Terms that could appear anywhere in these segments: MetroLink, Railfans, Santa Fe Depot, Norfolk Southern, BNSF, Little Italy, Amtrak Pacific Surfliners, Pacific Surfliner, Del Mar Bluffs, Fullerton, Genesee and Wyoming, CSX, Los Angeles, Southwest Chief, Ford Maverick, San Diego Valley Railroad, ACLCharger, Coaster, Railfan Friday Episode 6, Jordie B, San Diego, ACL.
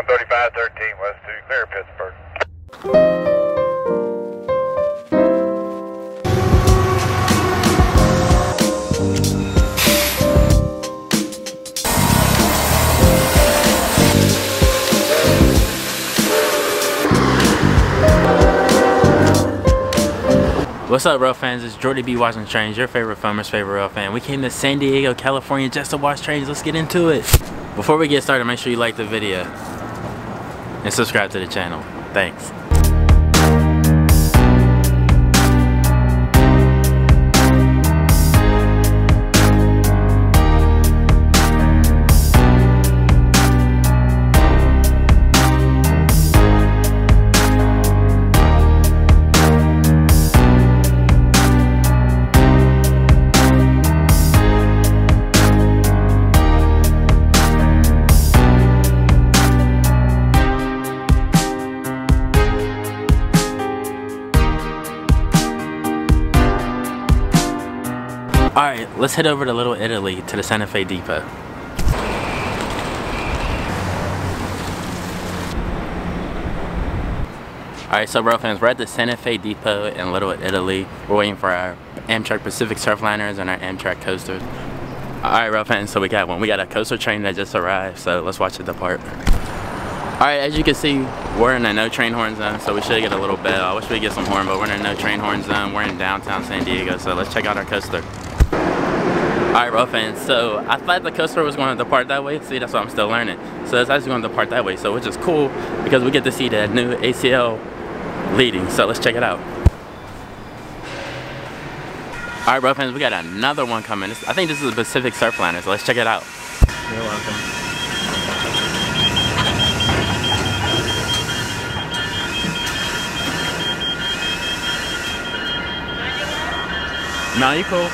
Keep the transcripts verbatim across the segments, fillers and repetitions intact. one thirty-five thirteen West two, clear Pittsburgh. What's up, rail fans? It's Jordie B watching trains, your favorite filmer's favorite rail fan. We came to San Diego, California just to watch trains. Let's get into it. Before we get started, make sure you like the video and subscribe to the channel. Thanks. Alright, let's head over to Little Italy to the Santa Fe Depot. Alright, so rail fans, we're at the Santa Fe Depot in Little Italy. We're waiting for our Amtrak Pacific Surfliners and our Amtrak Coasters. Alright, rail fans, so we got one. We got a coaster train that just arrived, so let's watch it depart. Alright, as you can see, we're in a no train horn zone, so we should get a little bell. I wish we'd get some horn, but we're in a no train horn zone. We're in downtown San Diego, so let's check out our coaster. Alright, rail fans, so I thought the coaster was going to depart that way. See, that's what I'm still learning. So it's actually going to depart that way, so which is cool because we get to see that new A C L leading. So let's check it out. Alright, rail fans, we got another one coming. This, I think this is a Pacific Surfliner, so let's check it out. You're welcome. No, you cool.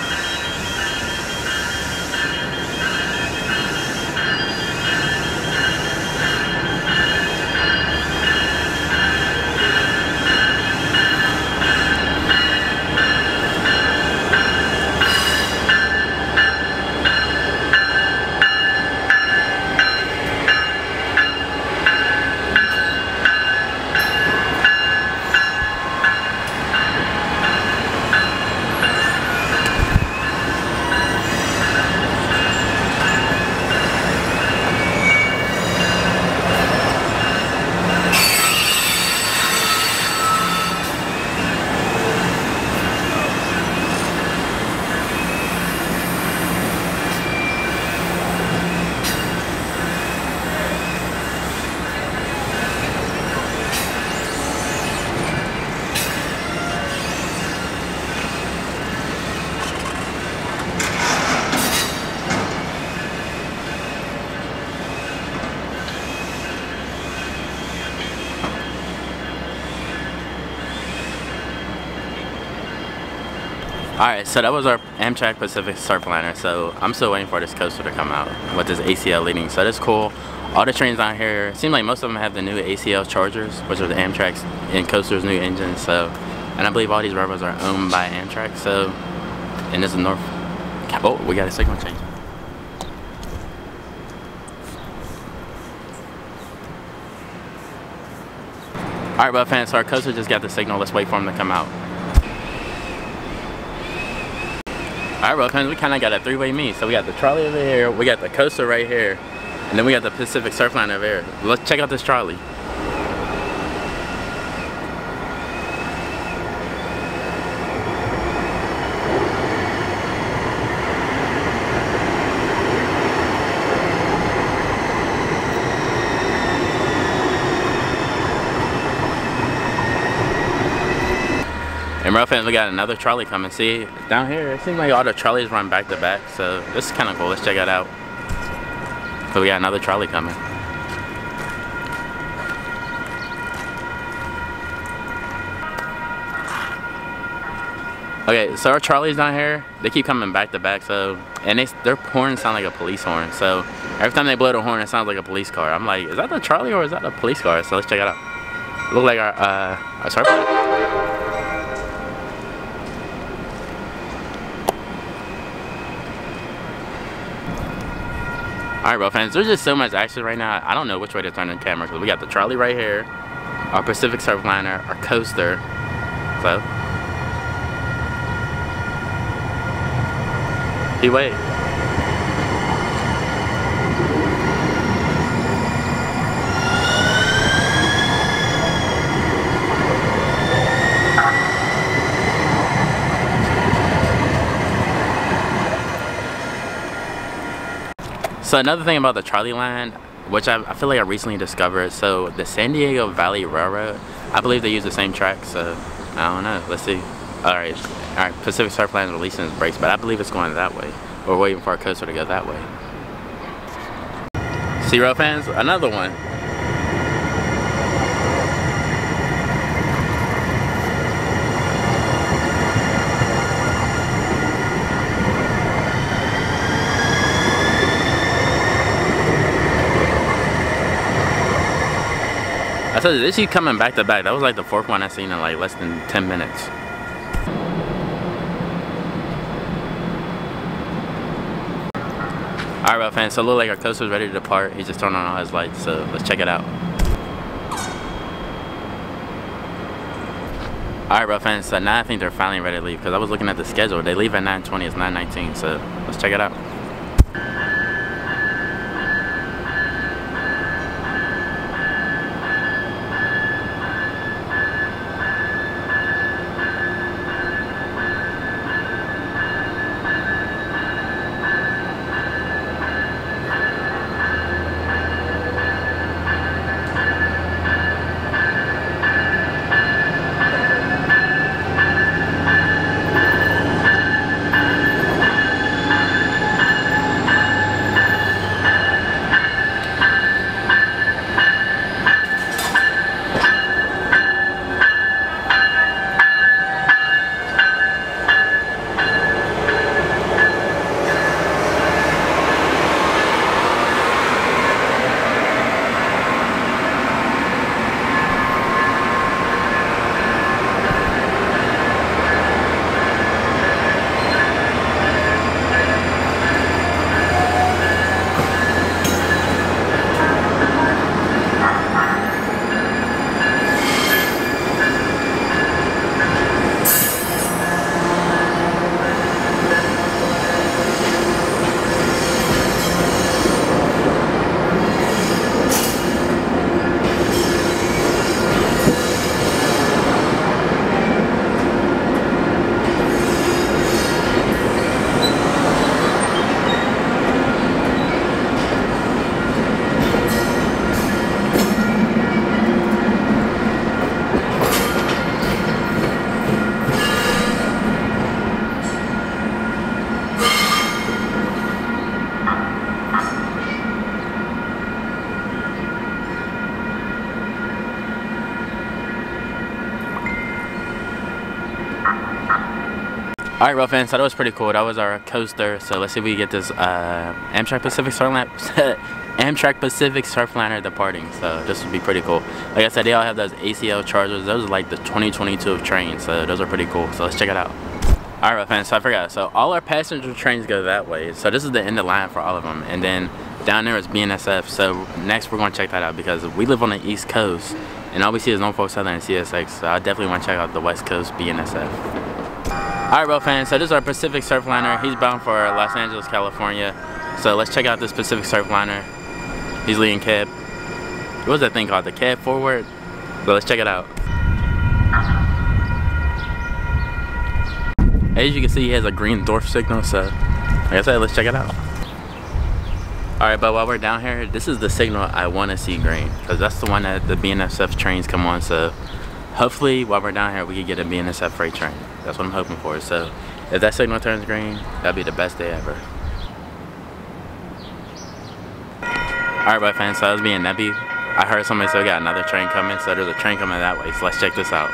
Alright, so that was our Amtrak Pacific Surfliner, so I'm still waiting for this coaster to come out with this A C L leading, so that's cool. All the trains out here, seem like most of them have the new A C L Chargers, which are the Amtrak's and Coaster's new engines, so, and I believe all these railroads are owned by Amtrak, so, and this is North, oh, we got a signal change. Alright, well fans, so our coaster just got the signal, let's wait for them to come out. Alright, rail fans, we kind of got a three-way meet. So we got the trolley over here, we got the coaster right here, and then we got the Pacific Surfliner over here. Let's check out this trolley. And rail fans, we got another trolley coming. See, down here, it seems like all the trolleys run back to back, so this is kind of cool. Let's check it out. So we got another trolley coming. Okay, so our trolleys down here, they keep coming back to back, so, and they, their horns sound like a police horn. So every time they blow the horn, it sounds like a police car. I'm like, is that the trolley or is that a police car? So let's check it out. Look like our, uh, our surfboard. Alright, bro fans, there's just so much action right now. I don't know which way to turn the camera, because we got the trolley right here, our Pacific Surfliner, our coaster. So he wait. So another thing about the trolley line, which I, I feel like I recently discovered, so the San Diego Valley Railroad, I believe they use the same track, so I don't know, let's see. All right, all right, Pacific Surfliners releasing its brakes, but I believe it's going that way. We're waiting for our coaster to go that way. See, road fans, another one. I told you, this is coming back to back. That was like the fourth one I seen in like less than ten minutes. Alright, well fans, so it looked like our coaster's ready to depart. He's just turning on all his lights, so let's check it out. Alright, well fans, so now I think they're finally ready to leave, because I was looking at the schedule. They leave at nine twenty, it's nine nineteen, so let's check it out. Alright, well fans, so that was pretty cool. That was our coaster. So let's see if we get this uh, Amtrak Pacific Surfliner Amtrak Pacific Surfliner departing. So this would be pretty cool. Like I said, they all have those A C L Chargers. Those are like the twenty twenty-two of trains. So those are pretty cool. So let's check it out. Alright, well fans, so I forgot. So all our passenger trains go that way. So this is the end of the line for all of them. And then down there is B N S F. So next we're going to check that out, because we live on the East Coast. And all we see is Norfolk Southern and C S X. So I definitely want to check out the West Coast B N S F. Alright, well fans, so this is our Pacific Surfliner. He's bound for Los Angeles, California. So let's check out this Pacific Surfliner. He's leading cab. What was that thing called? The cab forward? So let's check it out. As you can see, he has a green dwarf signal, so like I said, let's check it out. Alright, but while we're down here, this is the signal I want to see green, because that's the one that the B N S F trains come on, so hopefully while we're down here we can get a B N S F freight train. That's what I'm hoping for. So if that signal turns green, that'd be the best day ever. Alright, bye fans, so I was being Nebby. I heard somebody said we got another train coming, so there's a train coming that way, so let's check this out.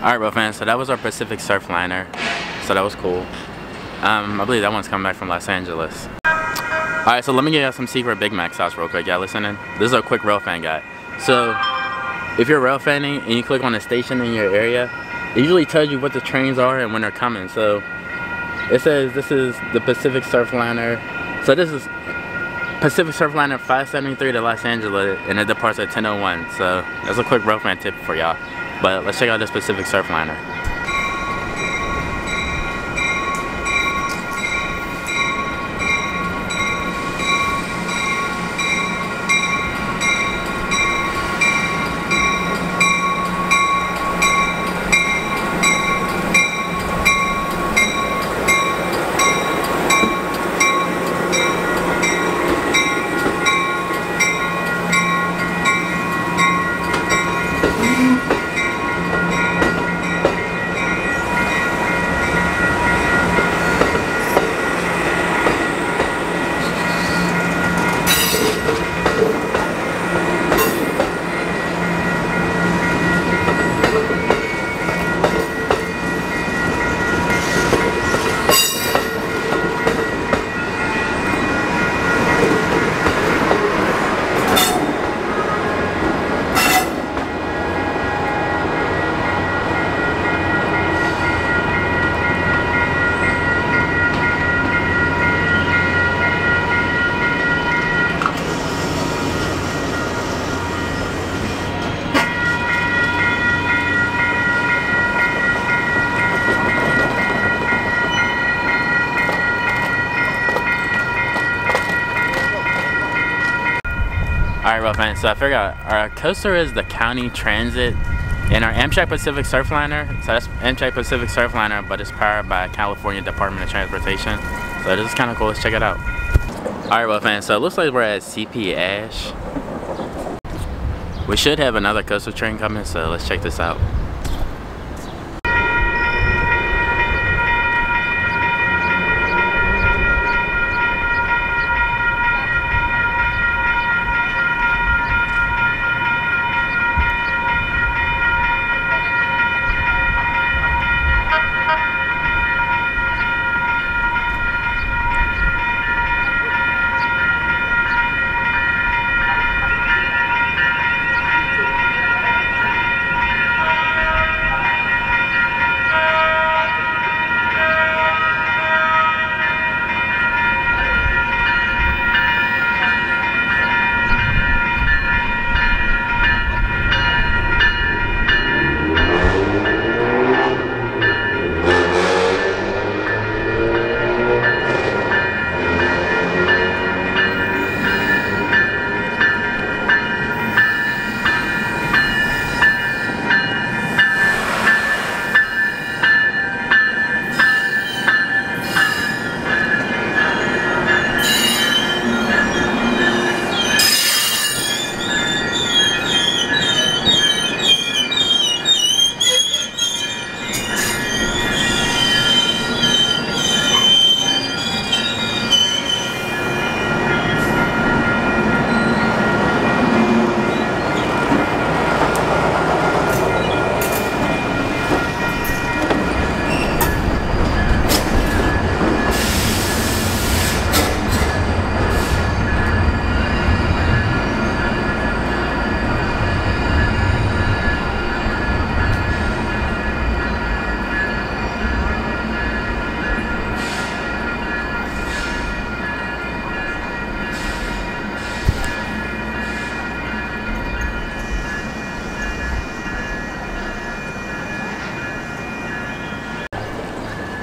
Alright, bro fans, so that was our Pacific Surfliner, so that was cool. Um, I believe that one's coming back from Los Angeles. Alright, so let me give y'all some secret Big Mac sauce real quick, y'all listening? This is a quick rail fan guide. So, if you're rail fanning and you click on a station in your area, it usually tells you what the trains are and when they're coming. So, it says this is the Pacific Surfliner. So this is Pacific Surfliner five seventy-three to Los Angeles, and it departs at ten oh one. So, that's a quick rail fan tip for y'all. But let's check out this Pacific Surfliner. So I figured out our Coaster is the county transit, and our Amtrak Pacific Surfliner, so that's Amtrak Pacific Surfliner, but it's powered by California Department of Transportation. So this is kind of cool, let's check it out. Alright, well fans, so it looks like we're at C P Ash. We should have another Coaster train coming, so let's check this out.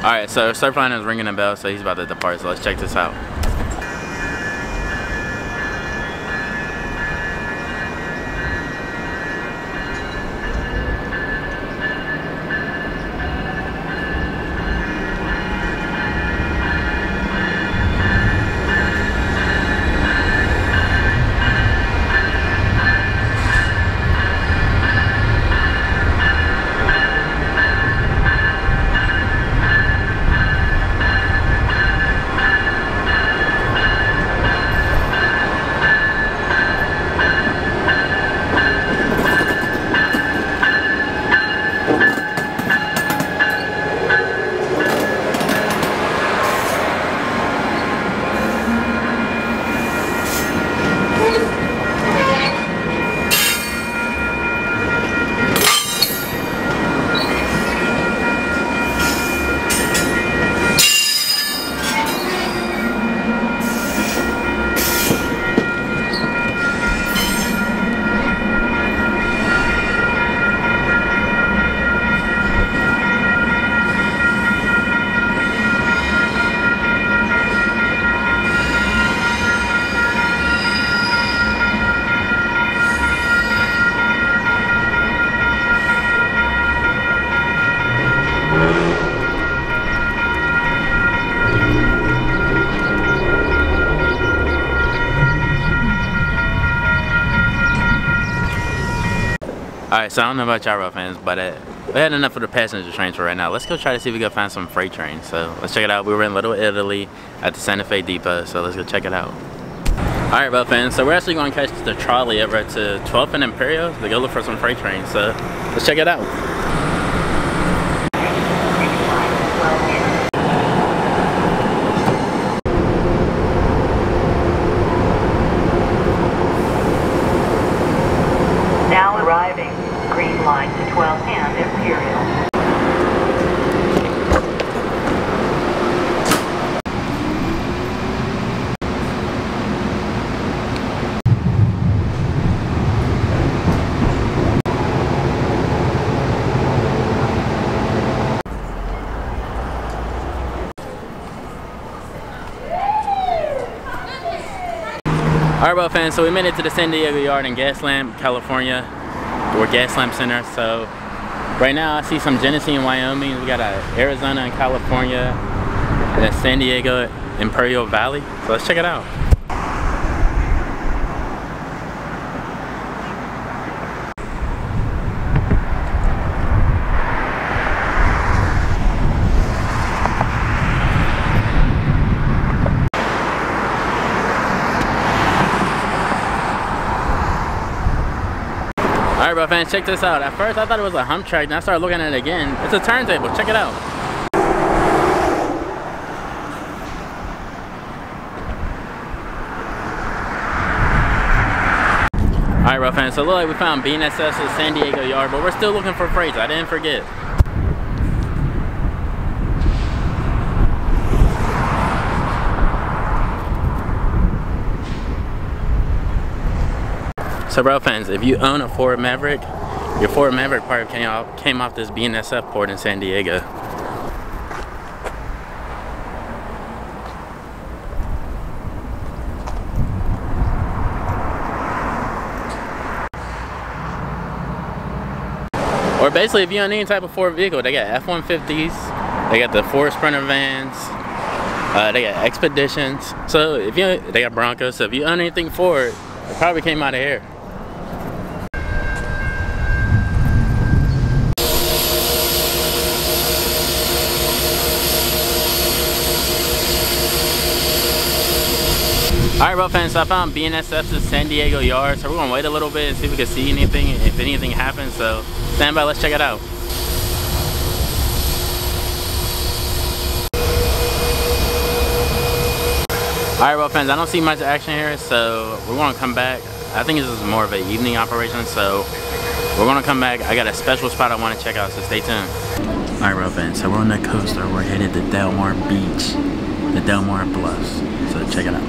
Alright, so Surfliner is ringing a bell, so he's about to depart, so let's check this out. Alright, so I don't know about y'all rail fans, but uh, we had enough of the passenger trains for right now. Let's go try to see if we can find some freight trains. So let's check it out. We were in Little Italy at the Santa Fe Depot, so let's go check it out. Alright, rail fans, so we're actually going to catch the trolley over to twelfth and Imperial to go look for some freight trains. So let's check it out. Alright, well fans, so we made it to the San Diego yard in Gaslamp, California, or Gaslamp Center. So right now I see some Genesee and Wyoming. We got uh, Arizona and California, and that's San Diego, Imperial Valley. So let's check it out. Alright, bro fans, check this out. At first I thought it was a hump track, and I started looking at it again. It's a turntable. Check it out. Alright, bro fans, so look, like we found B N S F's San Diego yard, but we're still looking for freights. I didn't forget. So rail fans, if you own a Ford Maverick, your Ford Maverick part came off, came off this B N S F port in San Diego. Or basically if you own any type of Ford vehicle, they got F one fifties, they got the Ford Sprinter vans, uh, they got Expeditions. So if you, they got Broncos, so if you own anything Ford, it probably came out of here. Alright, rail fans, so I found B N S F's San Diego yard, so we're gonna wait a little bit and see if we can see anything, if anything happens. So stand by, let's check it out. Alright, rail fans, I don't see much action here, so we're gonna come back. I think this is more of an evening operation, so we're gonna come back. I got a special spot I want to check out, so stay tuned. Alright, rail fans, so we're on the coaster. We're headed to Del Mar Beach, the Del Mar Bluffs. So check it out.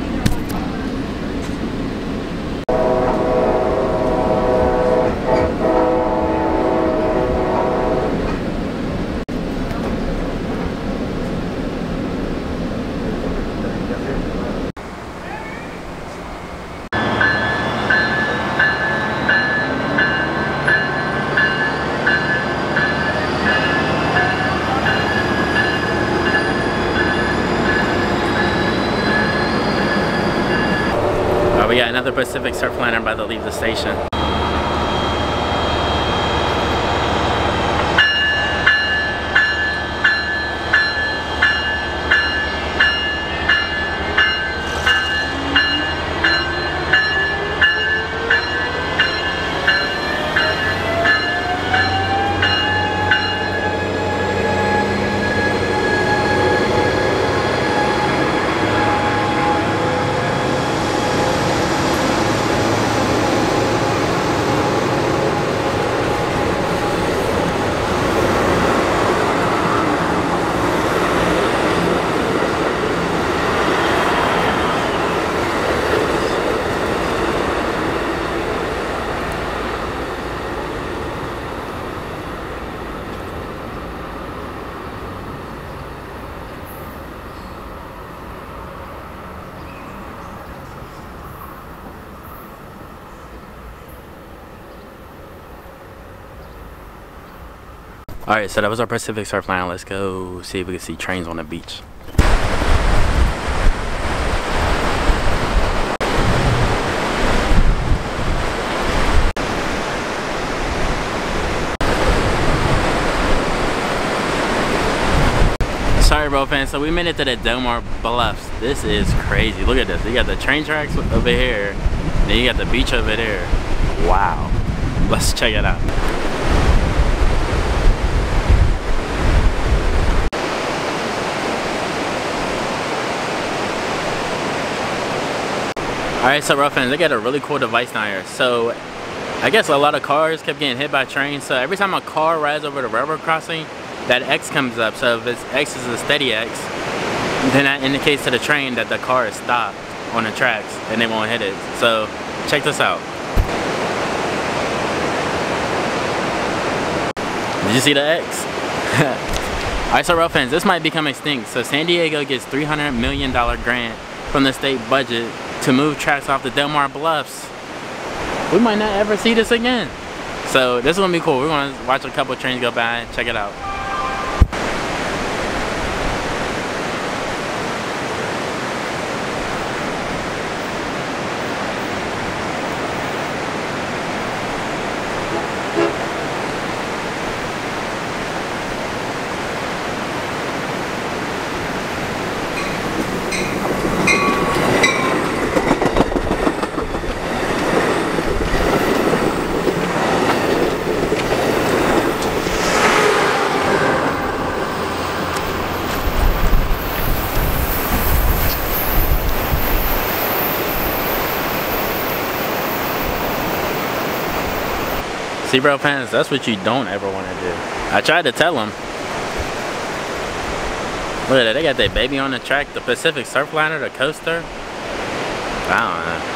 We got another Pacific Surfliner about to leave the station. Alright, so that was our Pacific Surfliner. Let's go see if we can see trains on the beach. railroad fans, so we made it to the Del Mar Bluffs. This is crazy. Look at this. You got the train tracks over here, and then you got the beach over there. Wow. Let's check it out. Alright, so rail fans, they got a really cool device down here. So I guess a lot of cars kept getting hit by trains, so every time a car rides over the railroad crossing, that X comes up. So if it's X is a steady X, then that indicates to the train that the car is stopped on the tracks and they won't hit it. So check this out. Did you see the X? Alright, so rail fans, this might become extinct. So San Diego gets three hundred million dollar grant from the state budget to move tracks off the Del Mar Bluffs. We might not ever see this again. So this is gonna be cool. We're gonna watch a couple of trains go by and check it out. See, bro, fans, that's what you don't ever want to do. I tried to tell them. Look at that, they got that baby on the track, the Pacific Surfliner, the Coaster. I don't know.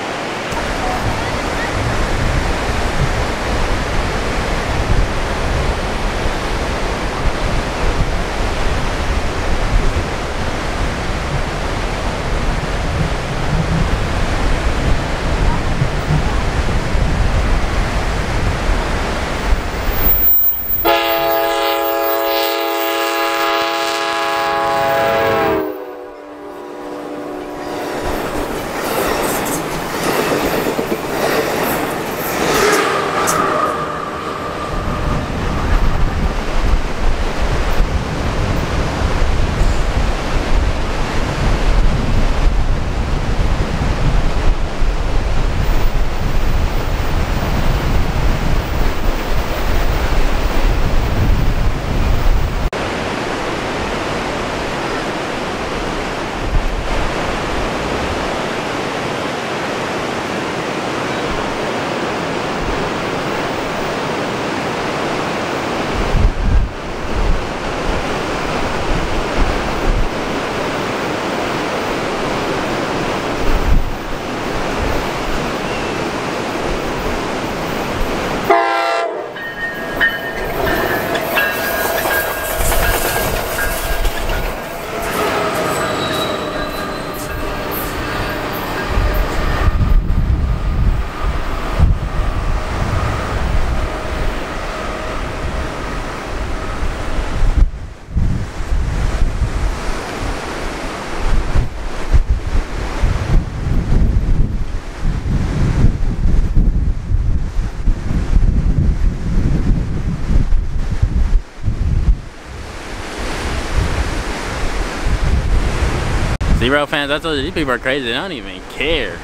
See, rail fans, I told you, these people are crazy. They don't even care.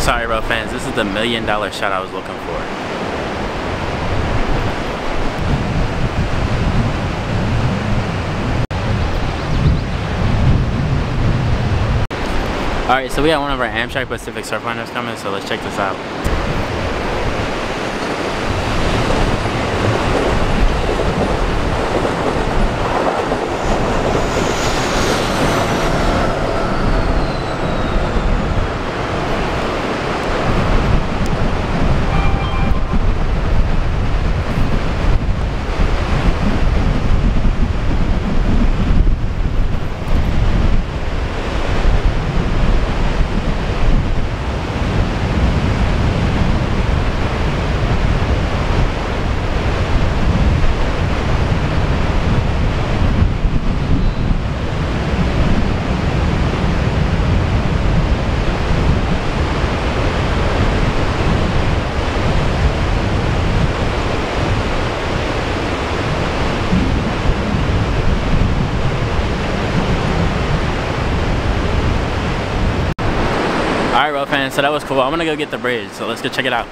Sorry, rail fans, this is the million dollar shot I was looking for. Alright, so we got one of our Amtrak Pacific Surfliners coming, so let's check this out. railroad fan, so that was cool. I'm gonna go get the bridge, so let's go check it out.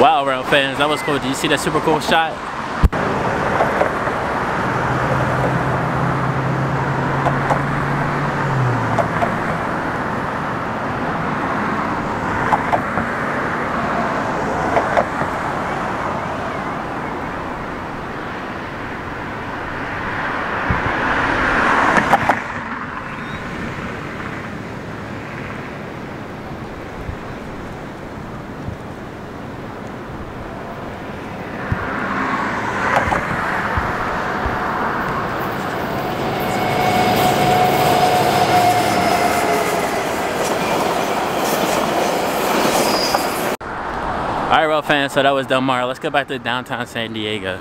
Wow, rail fans, that was cool. Did you see that super cool shot? Alright, rail fans, so that was Del Mar. Let's go back to downtown San Diego.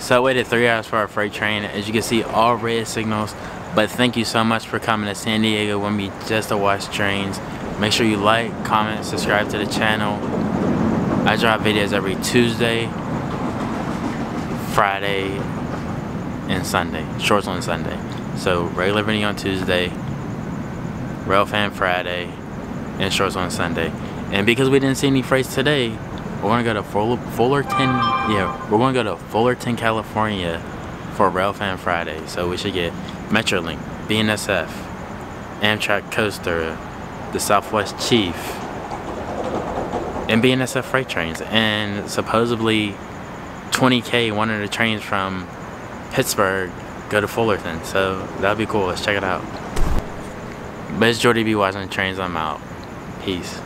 So I waited three hours for our freight train. As you can see, all red signals. But thank you so much for coming to San Diego with me just to watch trains. Make sure you like, comment, subscribe to the channel. I drop videos every Tuesday, Friday, and Sunday. Shorts on Sunday. So regular video on Tuesday, Rail Fan Friday, and shorts on Sunday. And because we didn't see any freights today, we're gonna go to Fullerton, yeah, we're gonna go to Fullerton, California for Rail Fan Friday. So we should get MetroLink, B N S F, Amtrak Coaster, the Southwest Chief, and B N S F freight trains. And supposedly twenty K, one of the trains from Pittsburgh, go to Fullerton. So that'll be cool, let's check it out. But it's Jordie B watching the trains, I'm out. Peace.